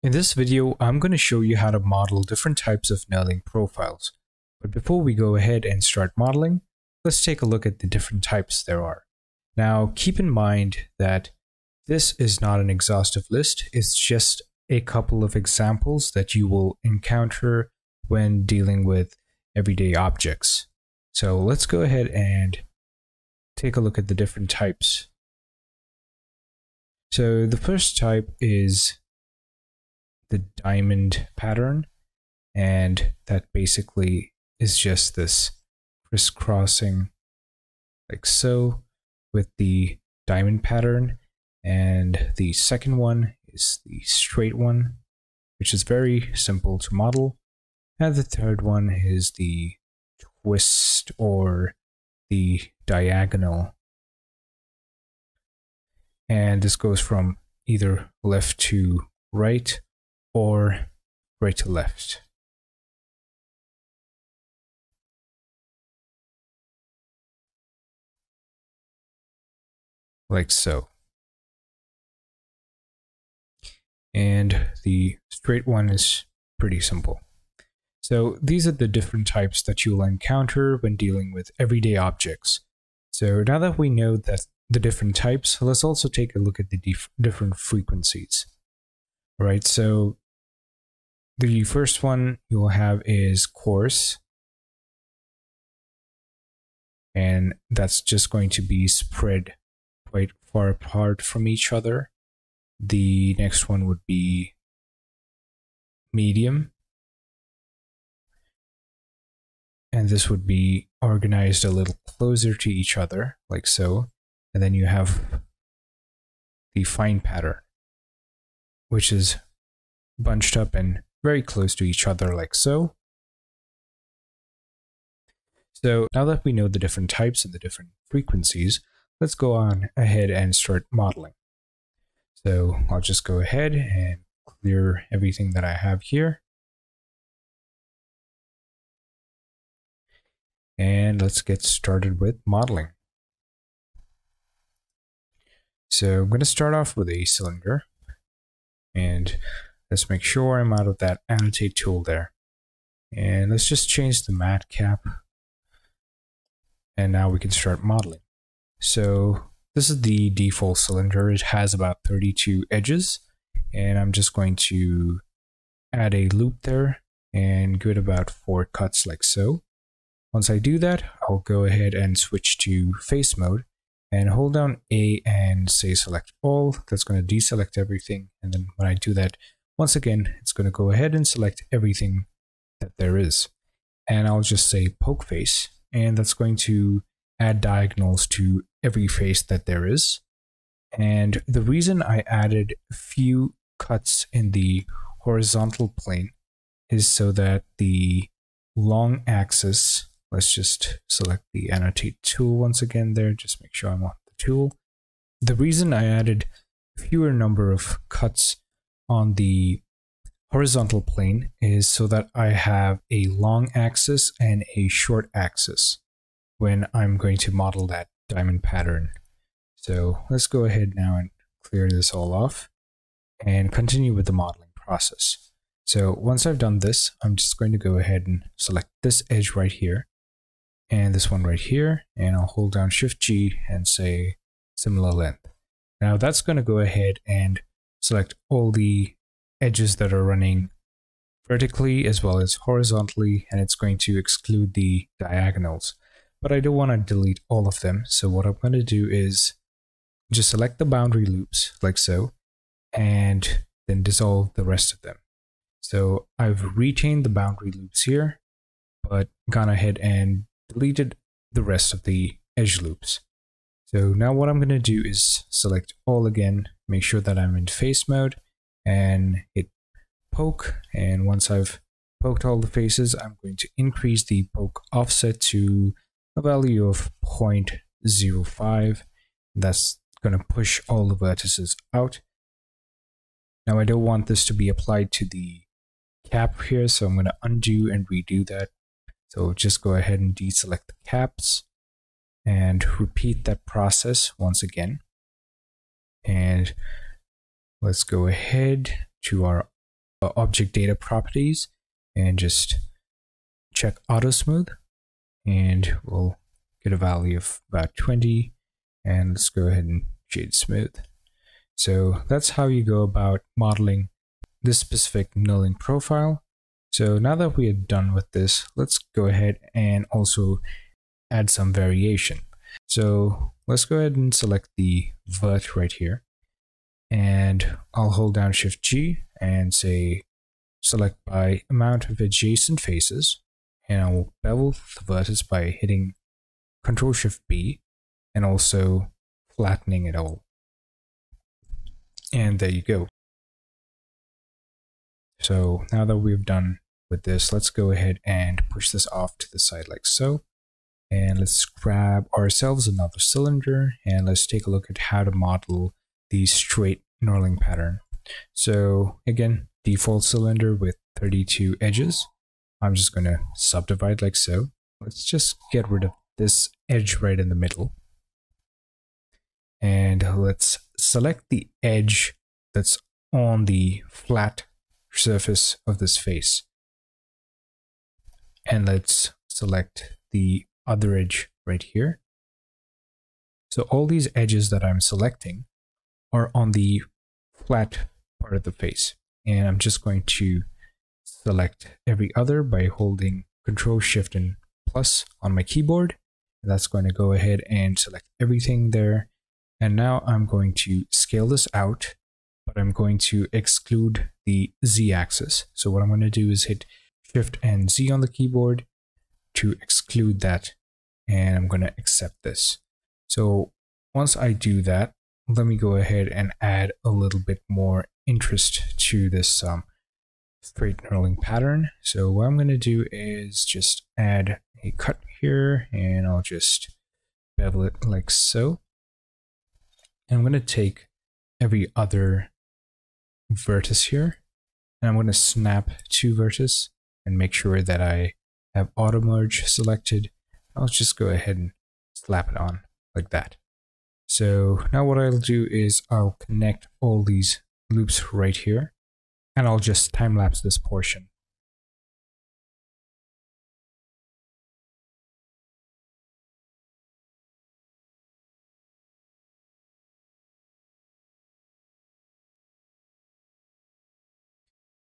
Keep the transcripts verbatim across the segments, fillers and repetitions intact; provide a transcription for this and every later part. In this video, I'm going to show you how to model different types of knurling profiles. But before we go ahead and start modeling, let's take a look at the different types there are. Now, keep in mind that this is not an exhaustive list. It's just a couple of examples that you will encounter when dealing with everyday objects. So let's go ahead and take a look at the different types. So the first type is the diamond pattern, and that basically is just this crisscrossing like so with the diamond pattern. And the second one is the straight one, which is very simple to model, and the third one is the twist or the diagonal, and this goes from either left to right or right to left. Like so. And the straight one is pretty simple. So these are the different types that you'll encounter when dealing with everyday objects. So now that we know that the different types, let's also take a look at the different frequencies. All right, so the first one you will have is coarse, and that's just going to be spread quite far apart from each other. The next one would be medium, and this would be organized a little closer to each other, like so. And then you have the fine pattern, which is bunched up and very close to each other, like so. So now that we know the different types and the different frequencies, let's go on ahead and start modeling. So I'll just go ahead and clear everything that I have here. And let's get started with modeling. So I'm going to start off with a cylinder. And let's make sure I'm out of that annotate tool there. And let's just change the matte cap. And now we can start modeling. So this is the default cylinder. It has about thirty-two edges. And I'm just going to add a loop there and give it about four cuts, like so. Once I do that, I'll go ahead and switch to face mode and hold down A and say select all. That's going to deselect everything. And then when I do that, once again, it's going to go ahead and select everything that there is. And I'll just say poke face, and that's going to add diagonals to every face that there is. And the reason I added a few cuts in the horizontal plane is so that the long axis, let's just select the annotate tool once again there, just make sure I'm on the tool. The reason I added fewer number of cuts on the horizontal plane is so that I have a long axis and a short axis when I'm going to model that diamond pattern. So let's go ahead now and clear this all off and continue with the modeling process. So once I've done this, I'm just going to go ahead and select this edge right here and this one right here, and I'll hold down Shift G and say similar length. Now that's going to go ahead and select all the edges that are running vertically as well as horizontally, and it's going to exclude the diagonals. But I don't want to delete all of them, so what I'm going to do is just select the boundary loops, like so, and then dissolve the rest of them. So I've retained the boundary loops here, but gone ahead and deleted the rest of the edge loops. So now what I'm going to do is select all again, make sure that I'm in face mode, and hit poke, and once I've poked all the faces, I'm going to increase the poke offset to a value of zero point zero five. That's going to push all the vertices out. Now I don't want this to be applied to the cap here, so I'm going to undo and redo that. So just go ahead and deselect the caps and repeat that process once again. And let's go ahead to our uh, object data properties and just check auto smooth, and we'll get a value of about twenty, and let's go ahead and shade smooth. So that's how you go about modeling this specific knurling profile. So now that we are done with this, let's go ahead and also add some variation. So let's go ahead and select the vert right here, and I'll hold down Shift G and say select by amount of adjacent faces, and I will bevel the vertex by hitting Control Shift B and also flattening it all. And there you go. So now that we've done with this, let's go ahead and push this off to the side like so. And let's grab ourselves another cylinder, and let's take a look at how to model the straight knurling pattern. So again, default cylinder with thirty-two edges. I'm just going to subdivide like so. Let's just get rid of this edge right in the middle. And let's select the edge that's on the flat surface of this face. And let's select the other edge right here. So all these edges that I'm selecting are on the flat part of the face. And I'm just going to select every other by holding Control Shift and plus on my keyboard. And that's going to go ahead and select everything there. And now I'm going to scale this out, but I'm going to exclude the Z axis. So what I'm going to do is hit Shift and Z on the keyboard to exclude that. And I'm going to accept this. So once I do that, let me go ahead and add a little bit more interest to this um, straight knurling pattern. So what I'm going to do is just add a cut here, and I'll just bevel it like so. And I'm going to take every other vertex here, and I'm going to snap two vertices and make sure that I have auto merge selected. I'll just go ahead and slap it on like that. So now what I'll do is I'll connect all these loops right here, and I'll just time lapse this portion.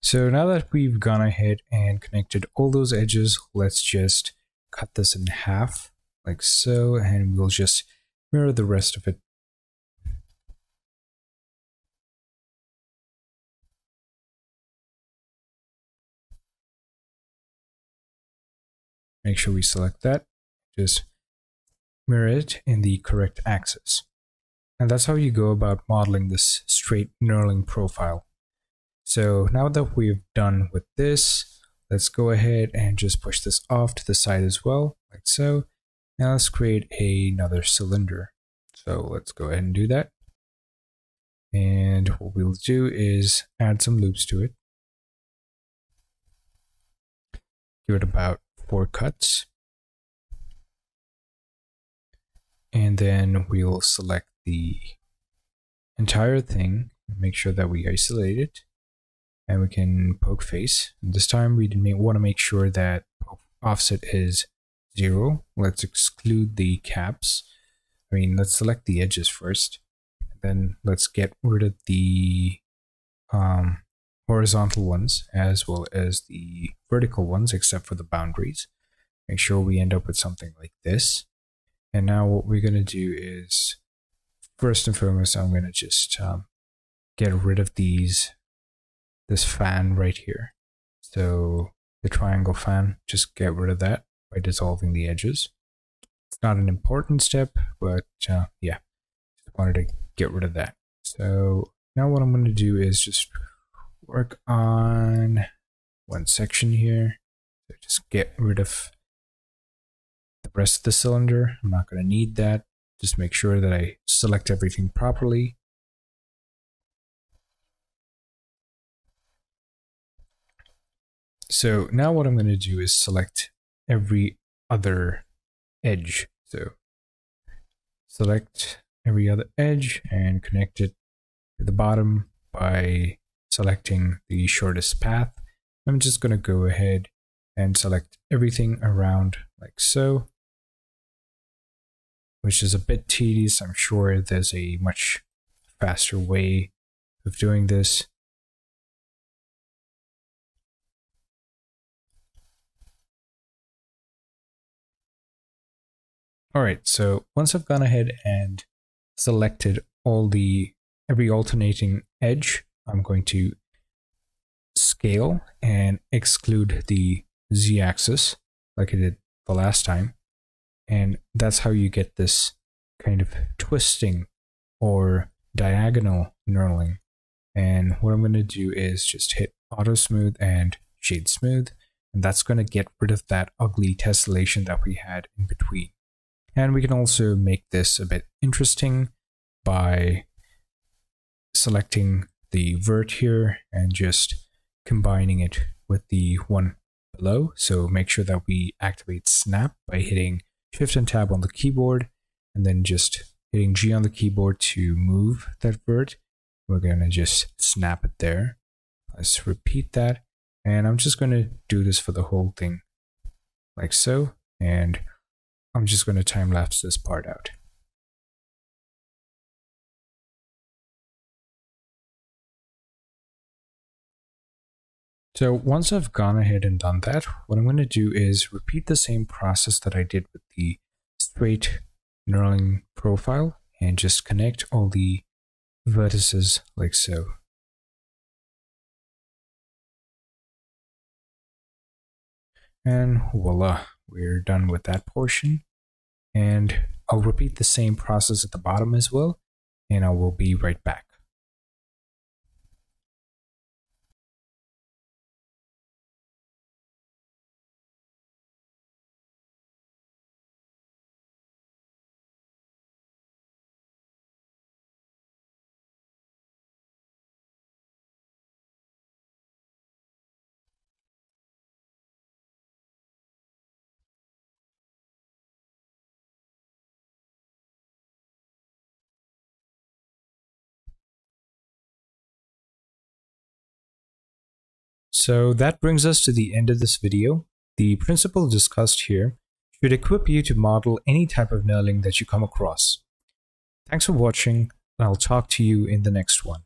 So now that we've gone ahead and connected all those edges, let's just cut this in half like so, and we'll just mirror the rest of it. Make sure we select that, just mirror it in the correct axis. And that's how you go about modeling this straight knurling profile. So now that we've done with this, let's go ahead and just push this off to the side as well, like so. Now let's create another cylinder. So let's go ahead and do that. And what we'll do is add some loops to it. Give it about four cuts. And then we'll select the entire thing and make sure that we isolate it. And we can poke face. This time we want to make sure that offset is zero. Let's exclude the caps. I mean, let's select the edges first. Then let's get rid of the um, horizontal ones as well as the vertical ones, except for the boundaries. Make sure we end up with something like this. And now what we're going to do is, first and foremost, I'm going to just um, get rid of these. This fan right here. So the triangle fan, just get rid of that by dissolving the edges. It's not an important step, but uh, yeah, just wanted to get rid of that. So now what I'm going to do is just work on one section here. So just get rid of the rest of the cylinder. I'm not going to need that. Just make sure that I select everything properly. So now what I'm going to do is select every other edge. So select every other edge and connect it to the bottom by selecting the shortest path. I'm just going to go ahead and select everything around like so, which is a bit tedious. I'm sure there's a much faster way of doing this. Alright, so once I've gone ahead and selected all the every alternating edge, I'm going to scale and exclude the z-axis like I did the last time. And that's how you get this kind of twisting or diagonal knurling. And what I'm going to do is just hit auto smooth and shade smooth, and that's going to get rid of that ugly tessellation that we had in between. And we can also make this a bit interesting by selecting the vert here and just combining it with the one below. So make sure that we activate snap by hitting Shift and Tab on the keyboard, and then just hitting G on the keyboard to move that vert. We're going to just snap it there. Let's repeat that. And I'm just going to do this for the whole thing like so. And I'm just going to time lapse this part out. So once I've gone ahead and done that, what I'm going to do is repeat the same process that I did with the straight knurling profile and just connect all the vertices like so. And voila, we're done with that portion. And I'll repeat the same process at the bottom as well, and I will be right back. So that brings us to the end of this video. The principle discussed here should equip you to model any type of knurling that you come across. Thanks for watching, and I'll talk to you in the next one.